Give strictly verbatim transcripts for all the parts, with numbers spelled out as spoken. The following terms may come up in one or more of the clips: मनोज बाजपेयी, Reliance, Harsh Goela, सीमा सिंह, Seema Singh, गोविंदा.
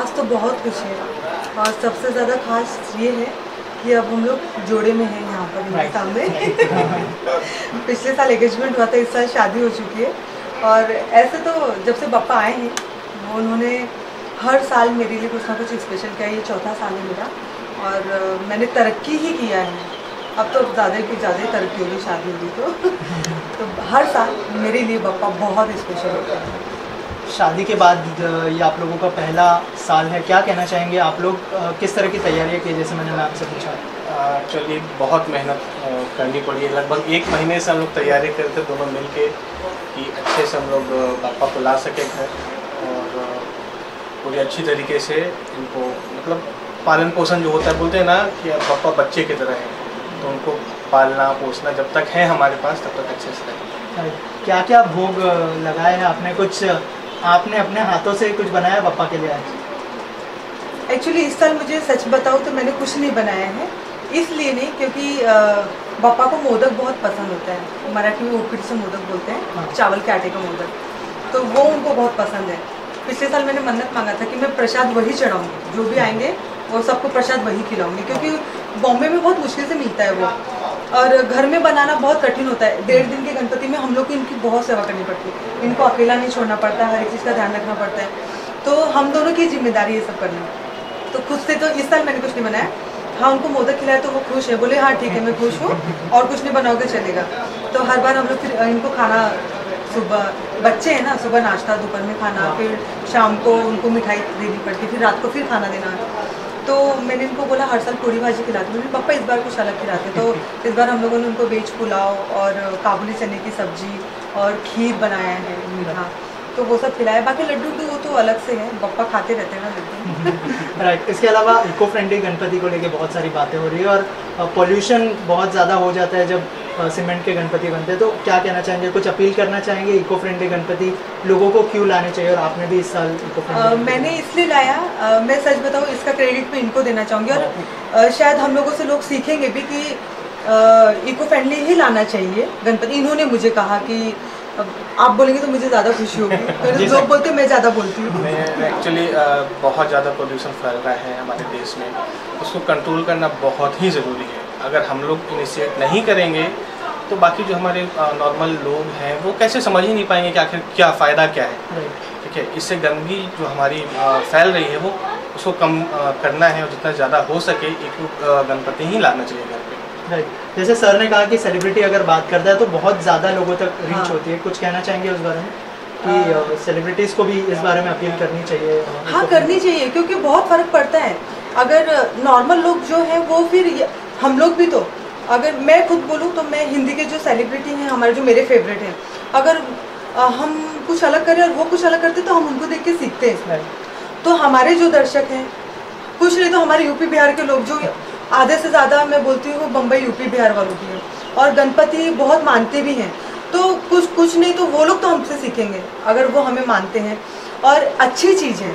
खास तो बहुत कुछ है और सबसे ज़्यादा खास ये है कि अब हम लोग जोड़े में हैं यहाँ पर हिंदुस्तान में। पिछले साल एंगेजमेंट हुआ था, इस साल शादी हो चुकी है। और ऐसे तो जब से पापा आए हैं वो उन्होंने हर साल मेरे लिए कुछ ना कुछ स्पेशल किया। ये चौथा साल है मेरा और मैंने तरक्की ही किया है। अब तो ज़्यादा कुछ ज़्यादा ही तरक्की होगी शादी होगी तो तो हर साल मेरे लिए पापा बहुत स्पेशल होता है। शादी के बाद ये आप लोगों का पहला साल है, क्या कहना चाहेंगे आप लोग, किस तरह की तैयारियाँ की? जैसे मैंने आपसे पूछा, एक्चुअली बहुत मेहनत करनी पड़ी है। लगभग एक महीने से हम लोग तैयारी करते दोनों मिल के कि अच्छे से हम लोग पापा को ला सके घर और पूरी अच्छी तरीके से इनको मतलब पालन पोषण जो होता है, बोलते हैं ना कि पापा बच्चे की तरह हैं, तो उनको पालना पोसना जब तक है हमारे पास तब तक अच्छे से रहें। क्या क्या भोग लगाए हैं आपने? कुछ आपने अपने हाथों से कुछ बनाया पापा के लिए? एक्चुअली इस साल मुझे सच बताऊँ तो मैंने कुछ नहीं बनाया है, इसलिए नहीं क्योंकि पापा को मोदक बहुत पसंद होता है। मराठी में उकड़ी से मोदक बोलते हैं, हाँ। चावल के आटे का मोदक, तो वो उनको बहुत पसंद है। पिछले साल मैंने मन्नत मांगा था कि मैं प्रसाद वही चढ़ाऊँगी, जो भी आएंगे वो सबको प्रसाद वही खिलाऊँगी, क्योंकि बॉम्बे में बहुत मुश्किल से मिलता है वो और घर में बनाना बहुत कठिन होता है। डेढ़ दिन के गणपति में हम लोग को इनकी बहुत सेवा करनी पड़ती है, इनको अकेला नहीं छोड़ना पड़ता, हर एक चीज़ का ध्यान रखना पड़ता है, तो हम दोनों की जिम्मेदारी ये सब करना। तो खुद से तो इस साल मैंने कुछ नहीं बनाया। हाँ, उनको मोदक खिलाया तो वो खुश है, बोले हाँ ठीक है मैं खुश हूँ और कुछ नहीं बनाओगे चलेगा। तो हर बार हम लोग फिर इनको खाना, सुबह बच्चे हैं ना, सुबह नाश्ता, दोपहर में खाना, फिर शाम को उनको मिठाई देनी पड़ती, फिर रात को फिर खाना देना। तो मैंने इनको बोला हर साल पूरी भाजी खिलाते, मेरे पापा इस बार कुछ अलग खिलाते, तो इस बार हम लोगों ने उनको वेज पुलाव और काबुली चने की सब्जी और खीर बनाया है मीठा, तो वो सब खिलाया। बाकी लड्डू तो वो तो अलग से है, पापा खाते रहते हैं ना लड्डू। राइट। इसके अलावा इको फ्रेंडली गणपति को लेके बहुत सारी बातें हो रही है और पॉल्यूशन बहुत ज़्यादा हो जाता है जब सीमेंट के गणपति बनते हैं, तो क्या कहना चाहेंगे, कुछ अपील करना चाहेंगे? इको फ्रेंडली गणपति लोगों को क्यों लाने चाहिए और आपने भी इस साल इको फ्रेंडली? मैंने इसलिए लाया, आ, मैं सच बताऊँ इसका क्रेडिट मैं इनको देना चाहूँगी और आ, शायद हम लोगों से लोग सीखेंगे भी कि इको फ्रेंडली ही लाना चाहिए गणपति। इन्होंने मुझे कहा कि आप बोलेंगे तो मुझे ज़्यादा खुशी होगी, तो लोग बोलते हैं मैं ज़्यादा बोलती हूँ। मैं एक्चुअली बहुत ज़्यादा पोल्यूशन फैल रहा है हमारे देश में, उसको कंट्रोल करना बहुत ही ज़रूरी है। अगर हम लोग इनिशिएट नहीं करेंगे तो बाकी जो हमारे नॉर्मल लोग हैं वो कैसे समझ ही नहीं पाएंगे कि आखिर क्या फ़ायदा क्या है। ठीक है, इससे गंदगी जो हमारी फैल रही है वो उसको कम करना है और जितना ज़्यादा हो सके इको गणपति ही लाना चाहिए घर पर। राइट। जैसे सर ने कहा कि सेलिब्रिटी अगर बात करता है तो बहुत ज़्यादा लोगों तक रीच, हाँ, होती है, कुछ कहना चाहेंगे उस बारे में कि सेलिब्रिटीज़ को भी इस बारे में अपील करनी चाहिए? हाँ, करनी चाहिए क्योंकि बहुत फ़र्क पड़ता है। अगर नॉर्मल लोग जो हैं वो, फिर हम लोग भी, तो अगर मैं खुद बोलूँ तो मैं हिंदी के जो सेलिब्रिटी हैं हमारे, जो मेरे फेवरेट हैं, अगर हम कुछ अलग करें और वो कुछ अलग करते तो हम उनको देख के सीखते हैं। तो हमारे जो दर्शक हैं, कुछ नहीं तो हमारे यूपी बिहार के लोग, जो आधे से ज़्यादा मैं बोलती हूँ बम्बई यूपी बिहार वालों की है और गणपति बहुत मानते भी हैं, तो कुछ कुछ नहीं तो वो लोग तो हमसे सीखेंगे अगर वो हमें मानते हैं, और अच्छी चीज़ है।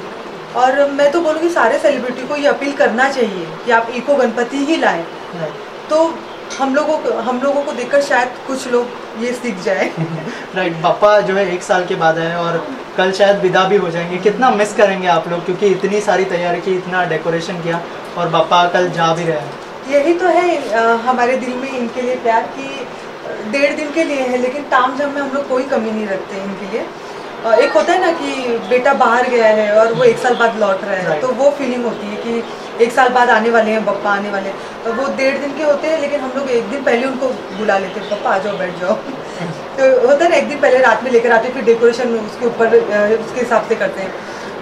और मैं तो बोलूँगी सारे सेलिब्रिटी को ये अपील करना चाहिए कि आप इको गणपति ही लाएं, तो हम लोगों को हम लोगों को देखकर शायद कुछ लोग ये सीख जाए। राइट। पापा जो है एक साल के बाद आए और कल शायद विदा भी हो जाएंगे, कितना मिस करेंगे आप लोग, क्योंकि इतनी सारी तैयारी की, इतना डेकोरेशन किया और पापा कल जा भी रहे। यही तो है आ, हमारे दिल में इनके लिए प्यार की, डेढ़ दिन के लिए है लेकिन ताम झाम में हम लोग कोई कमी नहीं रखते इनके लिए। आ, एक होता है ना कि बेटा बाहर गया है और वो एक साल बाद लौट रहा है, तो वो फीलिंग होती है कि एक साल बाद आने वाले हैं पापा, आने वाले हैं। तो वो डेढ़ दिन के होते हैं लेकिन हम लोग एक दिन पहले उनको बुला लेते हैं, पापा आ जाओ बैठ जाओ। तो होता है ना, एक दिन पहले रात में लेकर आते हैं, फिर डेकोरेशन उसके ऊपर उसके हिसाब से करते हैं।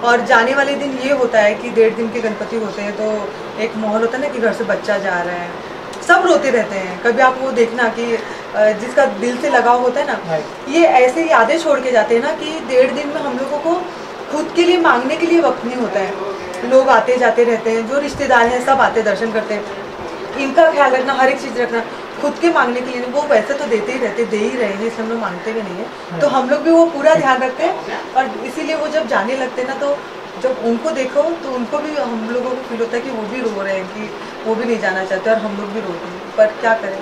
और जाने वाले दिन ये होता है कि डेढ़ दिन के गणपति होते हैं तो एक माहौल होता है ना कि घर से बच्चा जा रहा है, सब रोते रहते हैं। कभी आप वो देखना कि जिसका दिल से लगाव होता है ना, ये ऐसे यादें छोड़ के जाते हैं ना कि डेढ़ दिन में हम लोगों को खुद के लिए मांगने के लिए वक्त नहीं होता है। लोग आते जाते रहते हैं, जो रिश्तेदार हैं सब आते दर्शन करते हैं, इनका ख्याल रखना, हर एक चीज़ रखना, खुद के मांगने के लिए वो पैसे तो देते ही रहते दे ही रहे हैं, इसलिए हम लोग मांगते भी नहीं है, तो हम लोग भी वो पूरा ध्यान रखते हैं। और इसीलिए वो जब जाने लगते हैं ना, तो जब उनको देखो तो उनको भी, हम लोगों को फील होता है कि वो भी रो रहे हैं, कि वो भी नहीं जाना चाहते और हम लोग भी रोते हैं, पर क्या करें,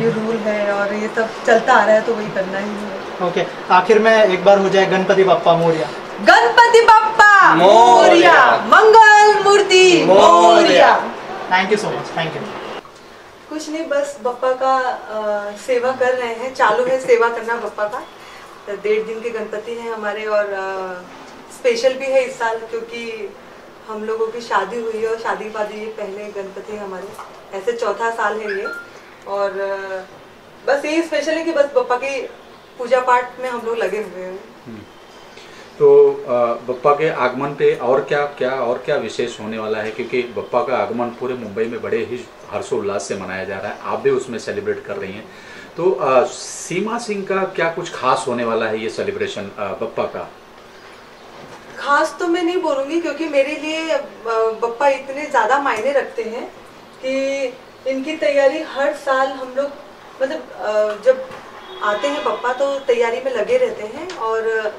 ये रूल है और ये सब चलता आ रहा है तो वही करना ही है। ओके, आखिर में एक बार हो जाए गणपति बप्पा मोरिया। गणपति बप्पा। मोरिया, मंगल मूर्ति Morya. Thank you so much, thank you. कुछ नहीं, बस बप्पा का आ, सेवा कर रहे हैं, चालू है सेवा करना बप्पा का। तो डेढ़ दिन के गणपति हैं हमारे और आ, स्पेशल भी है इस साल क्योंकि हम लोगों की शादी हुई है और शादी वादी ये पहले गणपति हमारे, ऐसे चौथा साल है ये। और आ, बस यही स्पेशल है कि बस बप्पा की पूजा पाठ में हम लोग लगे हुए हैं। तो बप्पा के आगमन पे और क्या क्या और क्या विशेष होने वाला है, क्योंकि बप्पा का आगमन पूरे मुंबई में बड़े ही हर्षोल्लास से मनाया जा रहा है, आप भी उसमें सेलिब्रेट कर रही हैं। तो आ, सीमा सिंह का क्या कुछ खास होने वाला है ये सेलिब्रेशन बप्पा का? खास तो मैं नहीं बोलूँगी क्योंकि मेरे लिए बप्पा इतने ज़्यादा मायने रखते हैं कि इनकी तैयारी हर साल हम लोग, मतलब जब आते हैं बप्पा तो तैयारी में लगे रहते हैं और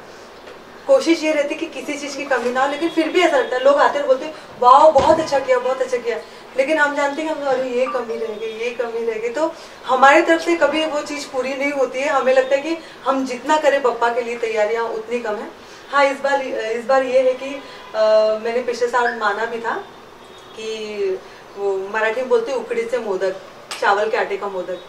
कोशिश ये रहती है कि किसी चीज़ की कमी ना हो। लेकिन फिर भी ऐसा लगता है, लोग आते हैं बोलते हैं वाह बहुत अच्छा किया, बहुत अच्छा किया, लेकिन हम जानते हैं कि हम अरे ये कमी रह गई, ये कमी रह गई, तो हमारी तरफ से कभी वो चीज़ पूरी नहीं होती है। हमें लगता है कि हम जितना करें बप्पा के लिए तैयारियाँ उतनी कम है। हाँ, इस बार इस बार ये है कि आ, मैंने पिछले साल माना भी था कि वो मराठी में बोलते उकड़ी से मोदक, चावल के आटे का मोदक,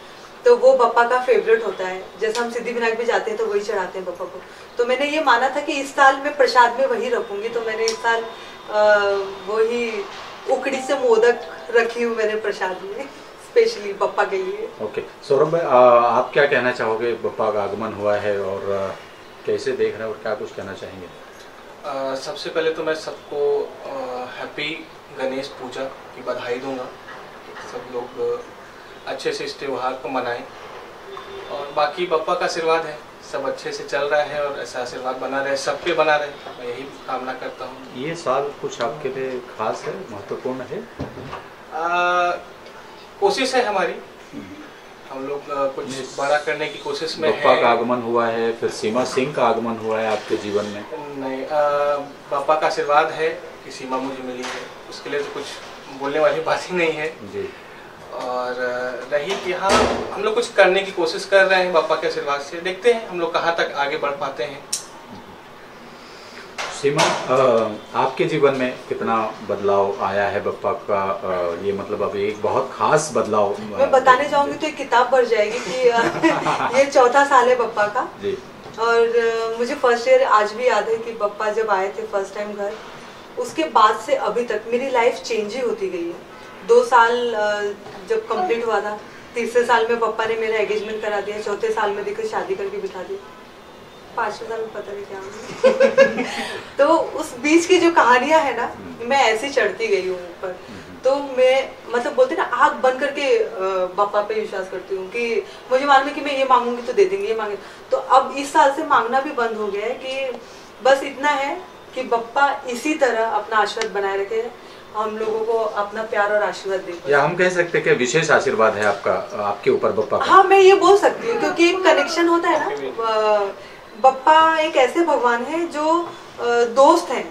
तो वो बप्पा का फेवरेट होता है। जैसे हम सिद्धि विनायक भी जाते हैं तो वही चढ़ाते हैं बप्पा को, तो मैंने ये माना था कि इस साल मैं प्रसाद में वही रखूंगी। तो मैंने इस साल वही उकड़ी से मोदक रखी हूँ मैंने प्रसाद में स्पेशली बप्पा के लिए। ओके सौरभ भाई, आप क्या कहना चाहोगे? बप्पा का आगमन हुआ है और आ, कैसे देख रहे हैं और क्या कुछ कहना चाहेंगे? आ, सबसे पहले तो मैं सबको हैप्पी गणेश पूजा की बधाई दूंगा, सब लोग अच्छे से इस त्यौहार को मनाएं और बाकी बप्पा का आशीर्वाद है, सब अच्छे से चल रहा है और ऐसा आशीर्वाद बना रहे, सब पे बना रहे, मैं यही कामना करता हूँ। ये साल कुछ आपके लिए खास है, महत्वपूर्ण है? आ, कोशिश है हमारी, हम लोग कुछ बड़ा करने की कोशिश में है। बप्पा का आगमन हुआ है, फिर सीमा सिंह का आगमन हुआ है आपके जीवन में। नहीं, बप्पा का आशीर्वाद है कि सीमा मुझे मिली है, उसके लिए तो कुछ बोलने वाली बात ही नहीं है जी। और रही कि हाँ, हम लोग कुछ करने की कोशिश कर रहे हैं बप्पा के आशीर्वाद से, देखते हैं हम लोग कहाँ तक आगे बढ़ पाते हैं। सीमा, आपके जीवन में कितना बदलाव आया है बप्पा का? ये मतलब अब एक बहुत खास बदलाव मैं बताने जाऊंगी तो एक किताब भर जाएगी कि ये चौथा साल है बप्पा का जी। और मुझे फर्स्ट ईयर आज भी याद है कि बप्पा जब आए थे फर्स्ट टाइम घर, उसके बाद से अभी तक मेरी लाइफ चेंज ही होती गई है। दो साल जब कंप्लीट हुआ था, तीसरे साल में पापा ने मेरा एंगेजमेंट करा दिया, चौथे साल में देखो शादी करके बिठा दी, पाँचवें साल में पता नहीं क्या तो उस बीच की जो कहानियां है ना, मैं ऐसे चढ़ती गई हूँ ऊपर। तो मैं मतलब बोलते ना आग बंद करके पापा पे विश्वास करती हूँ कि मुझे मालूम है कि मैं ये मांगूंगी तो दे देंगे, ये मांगे तो। अब इस साल से मांगना भी बंद हो गया है कि बस इतना है कि पापा इसी तरह अपना आशीर्वाद बनाए रखे, हम लोगों को अपना प्यार और आशीर्वाद देते हैं। या हम कह सकते हैं कि विशेष आशीर्वाद है आपका, आपके ऊपर बप्पा का। हाँ, मैं ये बोल सकती हूँ क्योंकि एक कनेक्शन होता है ना, बप्पा एक ऐसे भगवान है जो दोस्त हैं,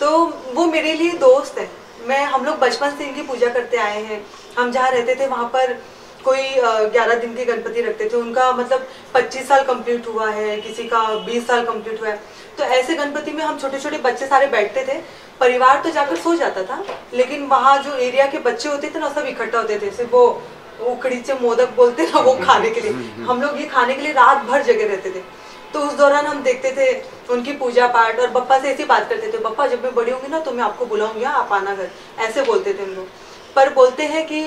तो वो मेरे लिए दोस्त है। मैं हम लोग बचपन से इनकी पूजा करते आए हैं। हम जहाँ रहते थे वहाँ पर कोई ग्यारह दिन के गणपति रखते थे, उनका मतलब पच्चीस साल कंप्लीट हुआ है, किसी का बीस साल कंप्लीट हुआ है। तो ऐसे गणपति में हम छोटे छोटे बच्चे सारे बैठते थे, परिवार तो जाकर सो जाता था, लेकिन वहाँ जो एरिया के बच्चे होते थे ना सब इकट्ठा होते थे, सिर्फ वो उखड़ी से मोदक बोलते ना वो खाने के लिए। हम लोग ये खाने के लिए रात भर जगे रहते थे। तो उस दौरान हम देखते थे उनकी पूजा पाठ और बप्पा से ऐसी बात करते थे, बप्पा जब मैं बड़ी होंगी ना तो मैं आपको बुलाऊंगी, आप आना घर, ऐसे बोलते थे हम लोग। पर बोलते हैं कि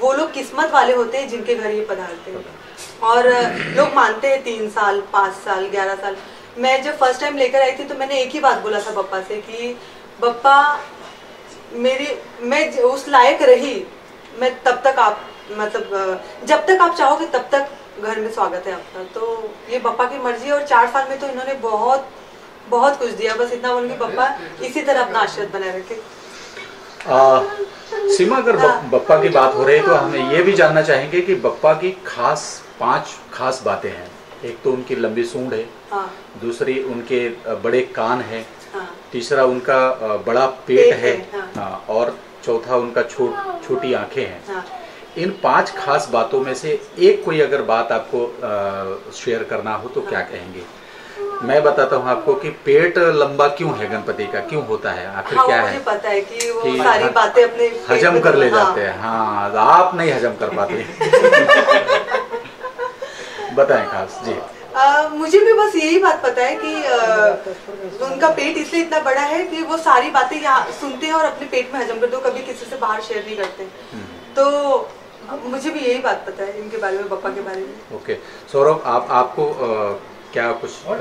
वो लोग किस्मत वाले होते हैं जिनके घर ये पधारते हैं और लोग मानते हैं तीन साल पाँच साल ग्यारह साल। मैं जब फर्स्ट टाइम लेकर आई थी तो मैंने एक ही बात बोला था बप्पा से कि बप्पा मेरी मैं उस लायक रही, मैं तब तक आप मतलब जब तक आप चाहोगे तब तक घर में स्वागत है आपका। तो ये बप्पा की मर्जी है और चार साल में तो इन्होंने बहुत बहुत कुछ दिया। बस इतना बोलूँगी बप्पा इसी तरह अपना आशीर्वाद बनाए रखे। आ, सीमा, अगर बप्पा की बात हो रही है तो हमें ये भी जानना चाहेंगे कि बप्पा की खास पांच खास बातें हैं। एक तो उनकी लंबी सूंड है, हाँ। दूसरी उनके बड़े कान है, हाँ। तीसरा उनका बड़ा पेट, पेट है, है हाँ। और चौथा उनका छोट छोटी आंखें हैं, हाँ। इन पांच खास बातों में से एक कोई अगर बात आपको शेयर करना हो तो हाँ। क्या कहेंगे? मैं बताता हूँ आपको कि पेट लंबा क्यों है, गणपति का क्यों होता है, आखिर हाँ, क्या है? पता है कि वो कि सारी बातें अपने हजम कर ले हाँ। जाते हैं। हाँ, आप नहीं हजम कर पाते। बताएं खास जी। आ, मुझे भी बस यही बात पता है कि आ, उनका पेट इसलिए इतना बड़ा है कि वो सारी बातें यहाँ सुनते हैं और अपने पेट में हजम करते हो, कभी किसी से बाहर शेयर नहीं करते। तो मुझे भी यही बात पता है इनके बारे में, बप्पा के बारे में। ओके सौरभ, आप आपको आ, क्या कुछ आ,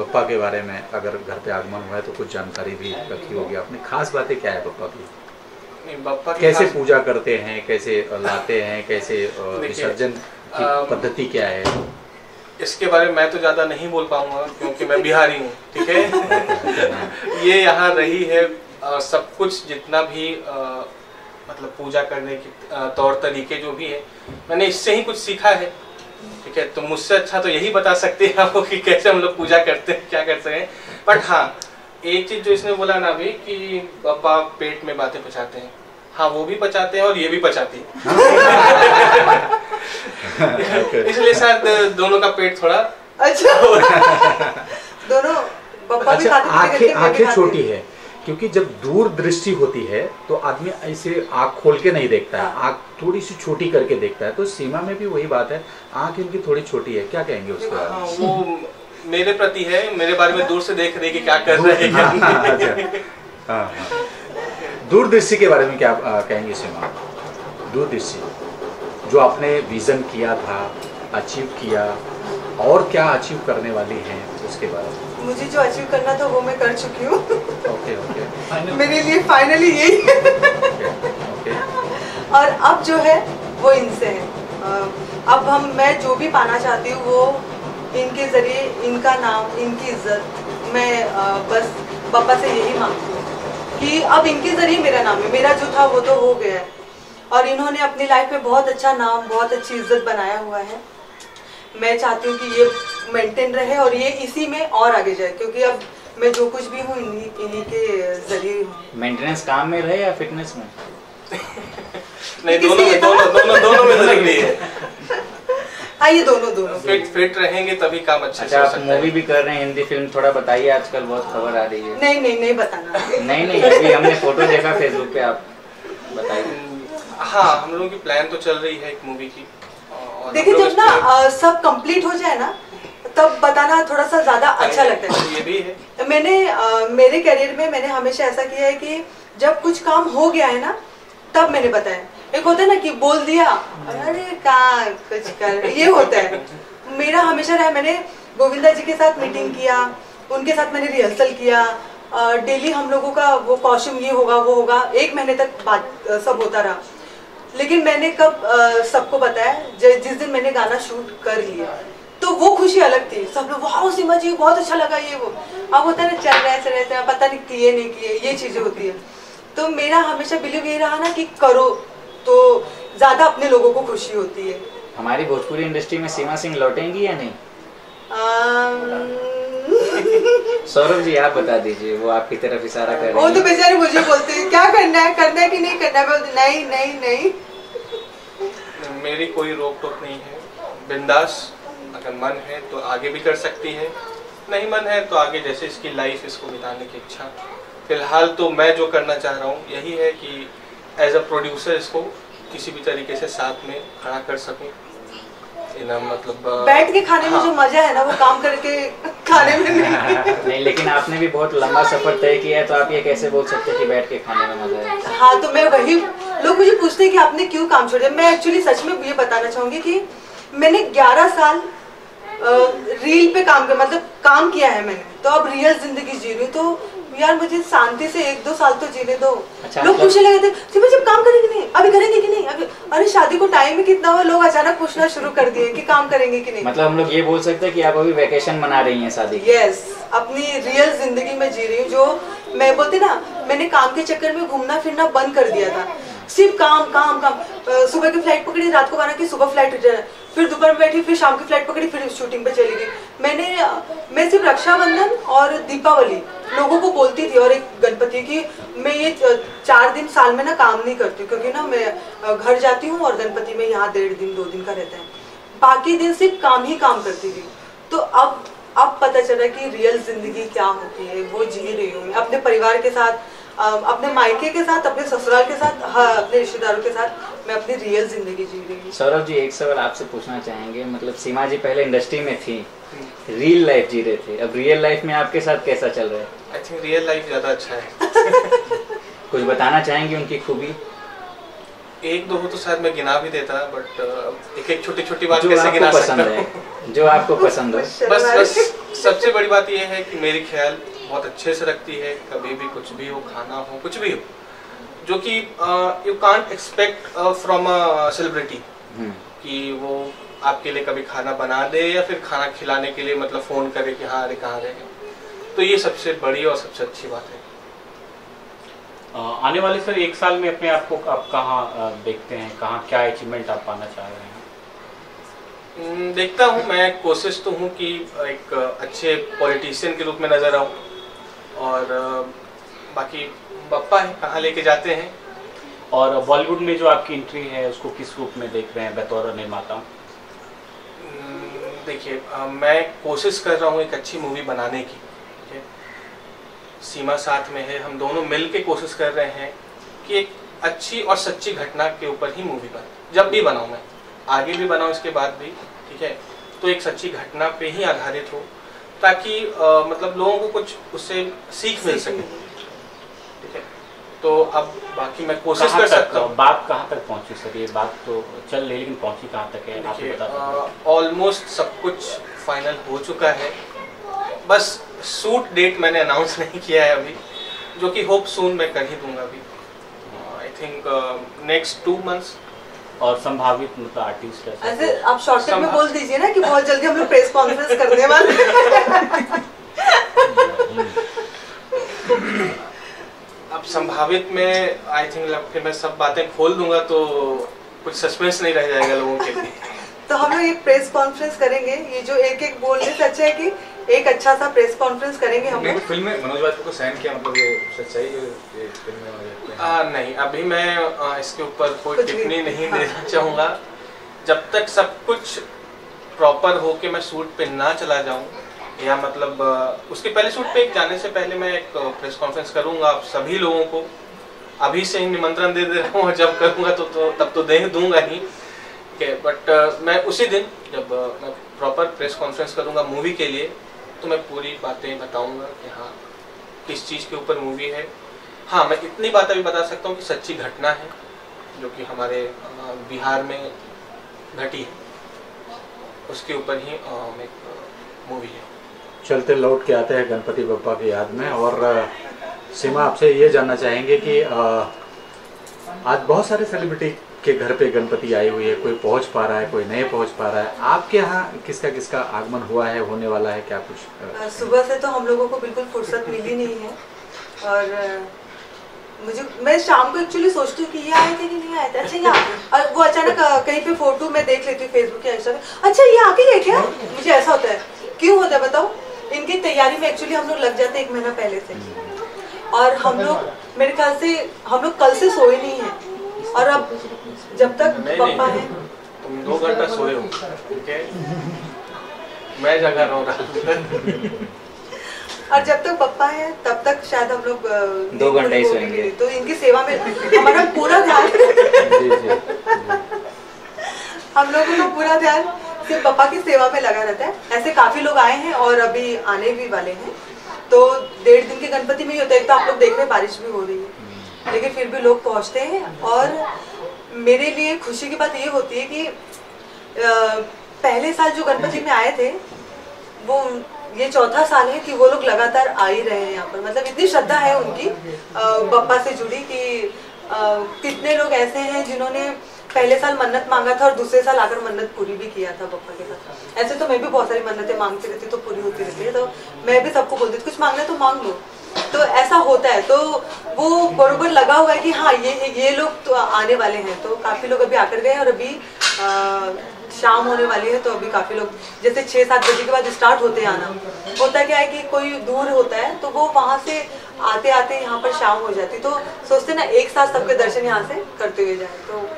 बप्पा के बारे में, अगर घर पे आगमन हुआ है तो कुछ जानकारी भी रखी होगी आपने। खास बातें क्या है बप्पा की, बप्पा कैसे पूजा करते हैं, कैसे लाते हैं, कैसे विसर्जन की पद्धति क्या है? इसके बारे में मैं तो ज़्यादा नहीं बोल पाऊंगा क्योंकि मैं बिहारी हूँ, ठीक है। ये यहाँ रही है आ, सब कुछ जितना भी आ, मतलब पूजा करने के तौर तरीके जो भी है, मैंने इससे ही कुछ सीखा है, ठीक है। तो मुझसे अच्छा तो यही बता सकते हैं आपको कि कैसे हम लोग पूजा करते हैं, क्या करते हैं। बट हाँ, एक चीज़ जो इसने बोला ना अभी कि बाबा पेट में बातें बचाते हैं, हाँ वो भी बचाते हैं और ये भी बचाती है। इसलिए शायद दोनों का पेट थोड़ा अच्छा हो रहा है। दोनों बाबा भी खाते हैं। आंखें छोटी है क्योंकि जब दूर दृष्टि होती है तो आदमी ऐसे आँख खोल के नहीं देखता है, आँख थोड़ी सी छोटी करके देखता है। तो सीमा में भी वही बात है, आँख इनकी थोड़ी छोटी है। क्या कहेंगे उसके बारे में? वो मेरे प्रति है, मेरे बारे में दूर से देख रही कि क्या कर रहे हैं। दूर दृष्टि के बारे में क्या आ, कहेंगे सीमा? दूर दृष्टि जो आपने विजन किया था, अचीव किया, और क्या अचीव करने वाली हैं उसके बारे में? मुझे जो अचीव करना था वो मैं कर चुकी हूँ। ओके ओके, मेरे लिए फाइनली यही है। okay, okay. और अब जो है वो इनसे है। अब हम मैं जो भी पाना चाहती हूँ वो इनके जरिए, इनका नाम, इनकी इज्जत, मैं बस पापा से यही मांगती हूँ कि अब इनके जरिए मेरा नाम है, मेरा जो था वो तो हो गया है और इन्होंने अपनी लाइफ में बहुत अच्छा नाम, बहुत अच्छी इज्जत बनाया हुआ है। मैं चाहती हूँ कि ये मेंटेन रहे और ये इसी में और आगे जाए, क्योंकि अब मैं जो कुछ भी हूँ इन्हीं इन्हीं के जरिए हूँ। मेंटेनेंस काम में रहे या फिटनेस में? नहीं, दोनों में, दोनों दोनों दोनों में जरूरी है। हाँ, ये दोनों दोनों फिट फिट रहेंगे तभी काम अच्छा अच्छा आप मूवी भी कर रहे हैं, हिंदी फिल्म, थोड़ा बताइए, आजकल बहुत खबर आ रही है। नहीं नहीं नहीं बताना। नहीं नहीं, अभी हमने फोटो देखा फेसबुक पे, आप बताइए। हाँ, हम लोगों की प्लान तो चल रही है एक मूवी की। देखिए जब ना आ, सब कंप्लीट हो जाए ना तब बताना, थोड़ा सा ज्यादा अच्छा लगता है। ये भी है, मैंने आ, मेरे करियर में मैंने हमेशा ऐसा किया है कि जब कुछ काम हो गया है ना तब मैंने बताया। एक होता है ना कि बोल दिया, अरे कहाँ कुछ कर, ये होता है। मेरा हमेशा रहा, मैंने गोविंदा जी के साथ मीटिंग किया, उनके साथ मैंने रिहर्सल किया, डेली हम लोगों का वो कॉस्ट्यूम ये होगा वो होगा, एक महीने तक बात सब होता रहा। लेकिन मैंने कब सबको बताया, जिस दिन मैंने गाना शूट कर लिया तो वो खुशी अलग थी। सब लोग वाह सीमा जी बहुत अच्छा लगा ये वो। अब होता है ना चल रहा है चल रहा है, पता नहीं किए नहीं किए, ये चीजें होती है। तो मेरा हमेशा बिलीव ये रहा ना कि करो तो ज्यादा अपने लोगों को खुशी होती है। हमारी भोजपुरी इंडस्ट्री में सीमा सिंह लौटेंगी या नहीं? सौरभ जी आप बता दीजिए, वो आपकी तरफ इशारा कर रहे हैं। वो तो बेचारे मुझे बोलते हैं क्या करना है, करना है कि नहीं करना है, नहीं नहीं नहीं। मेरी कोई रोक टोक नहीं है, बिंदास, अगर मन है तो आगे भी कर सकती है, नहीं मन है तो आगे जैसे इसकी लाइफ इसको बिताने की इच्छा। फिलहाल तो मैं जो करना चाह रहा हूँ यही है कि एज अ प्रोड्यूसर इसको किसी भी तरीके से साथ में खड़ा कर सकूँ। मतलब बैठ के खाने हाँ। में जो मजा है ना वो काम करके खाने में नहीं। नहीं, लेकिन आपने भी बहुत लंबा सफर तय किया है तो आप ये कैसे बोल सकते हैं कि बैठ के खाने में मजा है? हाँ, तो मैं वही, लोग मुझे पूछते हैं कि आपने क्यों काम छोड़ा। मैं एक्चुअली सच में ये बताना चाहूंगी कि मैंने ग्यारह साल रील पे काम कर मतलब काम किया है मैंने, तो अब रियल जिंदगी जी रही हूँ। तो यार मुझे शांति से एक दो साल तो जीने दो। अच्छा, लोग पूछने लगे थे जब काम करेंगे नहीं, अभी करेंगे कि नहीं, अभी अरे शादी को टाइम ही कितना हुआ, लोग अचानक पूछना शुरू कर दिए कि काम करेंगे कि नहीं। मतलब हम लोग ये बोल सकते हैं कि आप अभी वैकेशन मना रही हैं शादी? यस, अपनी रियल जिंदगी में जी रही हूँ। जो मैं बोलती ना, मैंने काम के चक्कर में घूमना फिरना बंद कर दिया था, सिर्फ काम काम काम। सुबह की फ्लाइट पकड़ी, रात को बना कि सुबह फ्लाइट रिटर्न, फिर दोपहर में बैठी, फिर शाम की फ्लाइट पकड़ी, फिर शूटिंग पे चली गई। मैंने मैं सिर्फ रक्षाबंधन और दीपावली लोगों को बोलती थी और एक गणपति की, मैं ये चार दिन साल में ना काम नहीं करती क्योंकि ना मैं घर जाती हूँ और गणपति में यहाँ डेढ़ दिन दो दिन का रहता है, बाकी दिन सिर्फ काम ही काम करती थी। तो अब अब पता चला कि रियल जिंदगी क्या होती है वो जी रही हूँ मैं अपने परिवार के साथ, अपने मायके के साथ, अपने ससुराल के साथ, अपने रिश्तेदारों के साथ मैं अपनी रियल जिंदगी जी रही हूँ। सौरभ जी एक सवाल आपसे पूछना चाहेंगे, मतलब सीमा जी पहले इंडस्ट्री में थी, रियल लाइफ जी रहे थे, अब रियल लाइफ में आपके साथ कैसा चल रहा है? आई थिंक रियल लाइफ ज़्यादा अच्छा है। कुछ बताना चाहेंगे उनकी खूबी? एक दो हो तो शायद मैं गिना भी देता, बट एक एक छोटी छोटी बात कैसे गिना सकता है जो आपको पसंद है। बस बस सबसे बड़ी बात यह है कि मेरी ख्याल बहुत अच्छे से रखती है, कभी भी कुछ भी हो, खाना हो, कुछ भी हो, जो कि you can't expect from a celebrity कि वो आपके लिए कभी खाना बना दे या फिर खाना खिलाने के लिए मतलब फ़ोन करे कि हाँ अरे कहाँ रहे। तो ये सबसे बड़ी और सबसे अच्छी बात है। आने वाले सर एक साल में अपने आप को आप कहाँ देखते हैं, कहाँ क्या अचीवमेंट आप पाना चाह रहे हैं? देखता हूँ, मैं कोशिश तो हूँ कि एक अच्छे पॉलिटिशियन के रूप में नज़र आऊँ, और बाकी बप्पा है कहाँ लेके जाते हैं। और बॉलीवुड में जो आपकी एंट्री है उसको किस रूप में देख रहे हैं बतौर निर्माता? देखिए मैं कोशिश कर रहा हूँ एक अच्छी मूवी बनाने की, सीमा साथ में है, हम दोनों मिल के कोशिश कर रहे हैं कि एक अच्छी और सच्ची घटना के ऊपर ही मूवी बन, जब भी बनाऊँ मैं, आगे भी बनाऊँ इसके बाद भी, ठीक है, तो एक सच्ची घटना पे ही आधारित हो ताकि आ, मतलब लोगों को कुछ उससे सीख मिल सके, ठीक है। तो अब बाकी मैं कोशिश कर सकता हूँ। बात कहाँ तक पहुँची सर? ये बात तो चल रही लेकिन पहुँची कहाँ तक है आप ही बता दो। ऑलमोस्ट सब कुछ फाइनल हो चुका है, बस शूट डेट मैंने अनाउंस नहीं किया है अभी, जो कि होप सून मैं कर ही दूंगा अभी, I think next two months. और संभावित मतलब आर्टिस्ट ऐसे आप शॉर्ट फिल्म में बोल दीजिए ना कि बहुत जल्दी हम लोग प्रेस कॉन्फ्रेंस करने वाले हैं। अब संभावित में आई थिंक लगभग मैं सब बातें खोल दूंगा तो कुछ सस्पेंस नहीं रह जाएगा लोगों के लिए। तो हम लोग एक प्रेस कॉन्फ्रेंस करेंगे, ये जो एक एक बोल रहे सच है कि एक अच्छा सा प्रेस कॉन्फ्रेंस करेंगे हम लोग। फिल्म में मनोज बाजपेयी को साइन किया मतलब ये सच्चाई है फिल्म में? आ, नहीं, अभी मैं आ, इसके ऊपर कोई टिप्पणी नहीं हाँ। देना चाहूँगा जब तक सब कुछ प्रॉपर हो के मैं शूट पे ना चला जाऊँ, या मतलब उसके पहले शूट पे जाने से पहले मैं एक प्रेस कॉन्फ्रेंस करूँगा आप सभी लोगों को, अभी से निमंत्रण दे दे रहा हूँ, जब करूँगा तो तब तो दे दूँगा ही, ठीक है। बट uh, मैं उसी दिन जब uh, मैं प्रॉपर प्रेस कॉन्फ्रेंस करूंगा मूवी के लिए तो मैं पूरी बातें बताऊंगा कि हाँ किस चीज़ के ऊपर मूवी है। हाँ मैं इतनी बात अभी बता सकता हूँ कि सच्ची घटना है जो कि हमारे uh, बिहार में घटी है, उसके ऊपर ही uh, एक uh, मूवी है। चलते लौट के आते हैं गणपति बप्पा की याद में। और uh, सीमा आपसे ये जानना चाहेंगे कि uh, आज बहुत सारे सेलिब्रिटी के घर पे गणपति आई हुई है, कोई पहुंच पा रहा है, कोई नहीं पहुंच पा रहा है, आपके यहाँ किसका किसका आगमन हुआ है, होने वाला है क्या कुछ? आ, सुबह से तो हम लोगों को बिल्कुल फुर्सत मिली नहीं है, और मुझे मैं शाम को एक्चुअली सोचती हूँ कि ये आए थे कि नहीं आए थे, अच्छा ये और वो अचानक कहीं पे फोटो मैं देख लेती हूँ फेसबुक या इंस्टा पे, अच्छा ये आके गए क्या? मुझे ऐसा होता है, क्यों होता है बताओ? इनकी तैयारी में एक्चुअली हम लोग लग जाते हैं एक महीना पहले से, और हम लोग मेरे ख्याल से हम लोग कल से सोए नहीं है, और अब जब तक पापा है तुम दो घंटा सोए हो, ठीक है, मैं जगा रहा हूँ, और जब तक पापा है तब तक शायद हम लोग दो घंटा ही सोएंगे, तो इनकी सेवा में हमारा पूरा ध्यान हम लोगों का पूरा ध्यान सिर्फ पापा की सेवा में लगा रहता है। ऐसे काफी लोग आए हैं और अभी आने भी वाले हैं, तो डेढ़ दिन के गणपति में ही होता है। तो आप लोग देख रहे हैं बारिश भी हो रही है लेकिन फिर भी लोग पहुंचते हैं, और मेरे लिए खुशी की बात ये होती है कि पहले साल जो गणपति में आए थे वो ये चौथा साल है कि वो लोग लगातार आ ही रहे हैं यहाँ पर, मतलब इतनी श्रद्धा है उनकी बप्पा से जुड़ी कि कितने लोग ऐसे हैं जिन्होंने पहले साल मन्नत मांगा था और दूसरे साल आकर मन्नत पूरी भी किया था बप्पा के साथ। ऐसे तो मैं भी बहुत सारी मन्नतें मांगती रहती तो पूरी होती रहती है, तो मैं भी सबको बोलती कुछ मांगना तो मांग लो, तो ऐसा होता है। तो वो बरोबर लगा हुआ है कि हाँ ये ये लोग तो आने वाले हैं, तो काफ़ी लोग अभी आकर गए, और अभी आ, शाम होने वाली है तो अभी काफ़ी लोग जैसे छः सात बजे के बाद स्टार्ट होते हैं आना। होता क्या है कि कोई दूर होता है तो वो वहाँ से आते आते यहाँ पर शाम हो जाती, तो सोचते ना एक साथ सबके दर्शन यहाँ से करते हुए जाए। तो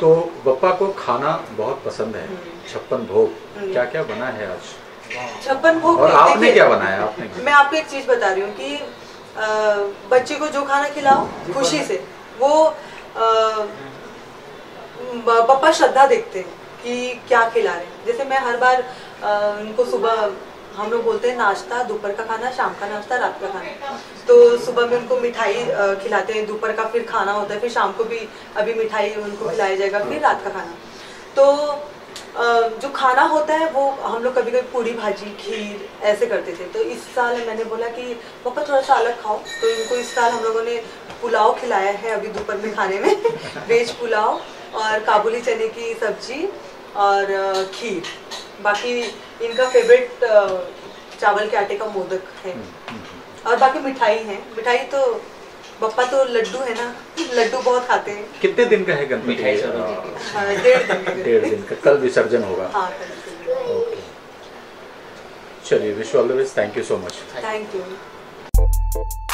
तो बप्पा को खाना बहुत पसंद है, छप्पन भोग क्या क्या बना है आज? छप्पन भोग। और आपने क्या बनाया? आपने मैं आपको एक चीज बता रही हूँ कि आ, बच्चे को जो खाना खिलाओ खुशी से, वो पापा श्रद्धा देखते हैं कि क्या खिला रहे हैं। जैसे मैं हर बार आ, उनको सुबह, हम लोग बोलते हैं नाश्ता, दोपहर का खाना, शाम का नाश्ता, रात का खाना। तो सुबह में उनको मिठाई खिलाते हैं, दोपहर का फिर खाना होता है, फिर शाम को भी अभी मिठाई उनको खिलाया जाएगा, फिर रात का खाना। तो जो खाना होता है वो हम लोग कभी कभी पूरी भाजी, खीर ऐसे करते थे। तो इस साल मैंने बोला कि पापा थोड़ा सा अलग खाओ, तो इनको इस साल हम लोगों ने पुलाव खिलाया है अभी दोपहर में खाने में, वेज पुलाव और काबुली चने की सब्जी और खीर। बाकी इनका फेवरेट चावल के आटे का मोदक है और बाकी मिठाई है। मिठाई तो बप्पा तो लड्डू है ना, लड्डू बहुत खाते हैं। कितने दिन का है गणपति? डेढ़ दिन का। कल विसर्जन होगा। हाँ, ओके, चलिए, wish all the best. Thank you so much. Thank you.